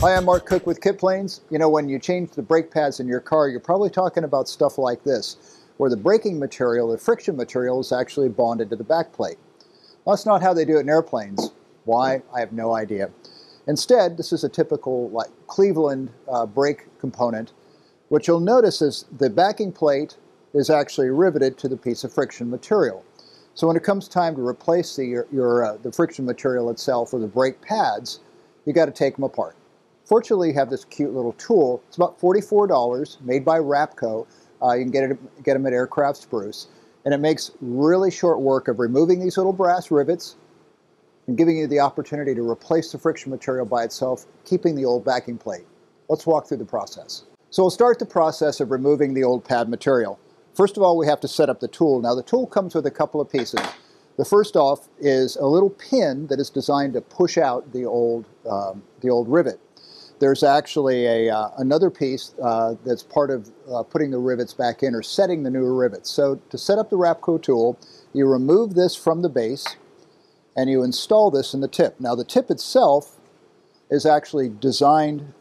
Hi, I'm Mark Cook with Kitplanes. You know, when you change the brake pads in your car, you're probably talking about stuff like this, where the braking material, the friction material, is actually bonded to the back plate. Well, that's not how they do it in airplanes. Why? I have no idea. Instead, this is a typical like Cleveland brake component. What you'll notice is the backing plate is actually riveted to the piece of friction material. So when it comes time to replace the friction material itself or the brake pads, you got to take them apart. Fortunately, you have this cute little tool. It's about $44, made by Rapco. You can get them at Aircraft Spruce, and it makes really short work of removing these little brass rivets and giving you the opportunity to replace the friction material by itself, keeping the old backing plate. Let's walk through the process. So we'll start the process of removing the old pad material. First of all, we have to set up the tool. Now the tool comes with a couple of pieces. The first off is a little pin that is designed to push out the old rivet. There's actually another piece that's part of putting the rivets back in or setting the new rivets. So to set up the Rapco tool, you remove this from the base and you install this in the tip. Now the tip itself is actually designed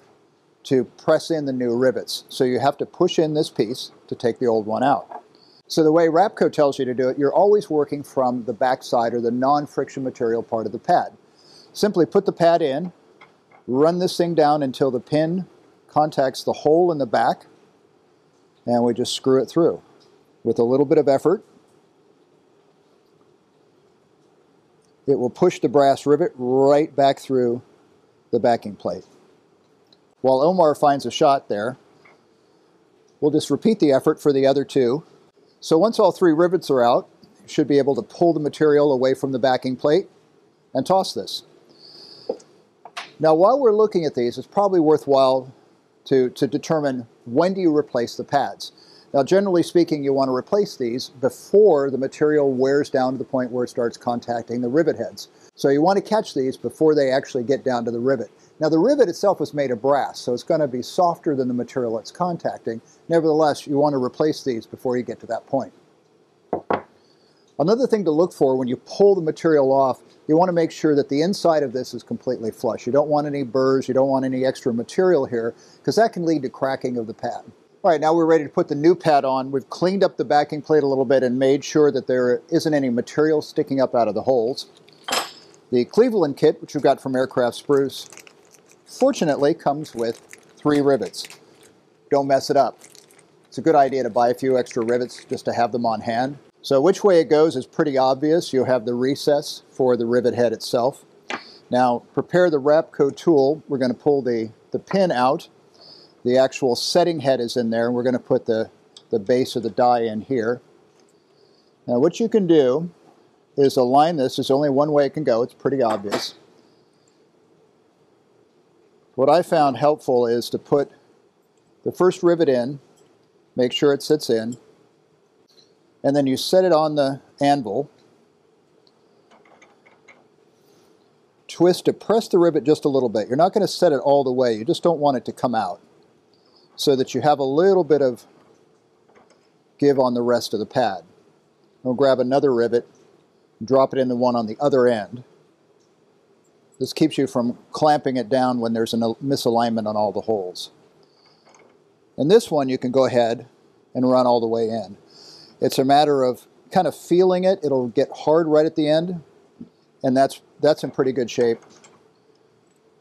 to press in the new rivets. So you have to push in this piece to take the old one out. So the way Rapco tells you to do it, you're always working from the back side or the non-friction material part of the pad. Simply put the pad in, run this thing down until the pin contacts the hole in the back, and we just screw it through with a little bit of effort. It will push the brass rivet right back through the backing plate. While Omar finds a shot there, we'll just repeat the effort for the other two. So once all three rivets are out, you should be able to pull the material away from the backing plate and toss this. Now, while we're looking at these, it's probably worthwhile to determine when do you replace the pads. Now, generally speaking, you want to replace these before the material wears down to the point where it starts contacting the rivet heads. So you want to catch these before they actually get down to the rivet. Now, the rivet itself was made of brass, so it's going to be softer than the material it's contacting. Nevertheless, you want to replace these before you get to that point. Another thing to look for when you pull the material off, you want to make sure that the inside of this is completely flush. You don't want any burrs, you don't want any extra material here, because that can lead to cracking of the pad. All right, now we're ready to put the new pad on. We've cleaned up the backing plate a little bit and made sure that there isn't any material sticking up out of the holes. The Cleveland kit, which we've got from Aircraft Spruce, fortunately comes with 3 rivets. Don't mess it up. It's a good idea to buy a few extra rivets just to have them on hand. So which way it goes is pretty obvious. You'll have the recess for the rivet head itself. Now prepare the Rapco tool. We're going to pull the pin out. The actual setting head is in there, and we're going to put the base of the die in here. Now what you can do is align this. There's only one way it can go. It's pretty obvious. What I found helpful is to put the first rivet in, make sure it sits in, and then you set it on the anvil, twist to press the rivet just a little bit. You're not going to set it all the way, you just don't want it to come out, so that you have a little bit of give on the rest of the pad. We'll grab another rivet, drop it in the one on the other end. This keeps you from clamping it down when there's a misalignment on all the holes. And this one you can go ahead and run all the way in. It's a matter of kind of feeling it. It'll get hard right at the end, and that's in pretty good shape.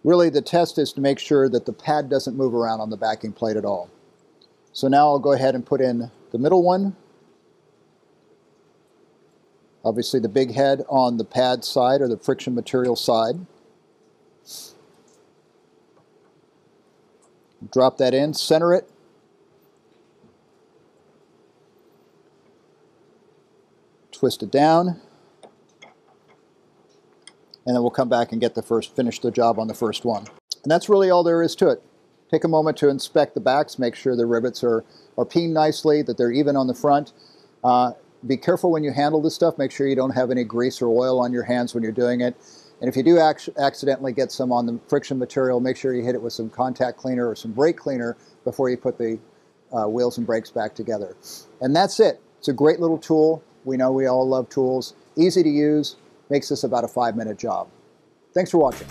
Really, the test is to make sure that the pad doesn't move around on the backing plate at all. So now I'll go ahead and put in the middle one. Obviously, the big head on the pad side or the friction material side. Drop that in, center it. Twist it down, and then we'll come back and finish the job on the first one. And that's really all there is to it. Take a moment to inspect the backs, make sure the rivets are peened nicely, that they're even on the front. Be careful when you handle this stuff. Make sure you don't have any grease or oil on your hands when you're doing it. And if you do accidentally get some on the friction material, make sure you hit it with some contact cleaner or some brake cleaner before you put the wheels and brakes back together. And that's it. It's a great little tool. We know we all love tools. Easy to use, makes this about a 5-minute job. Thanks for watching.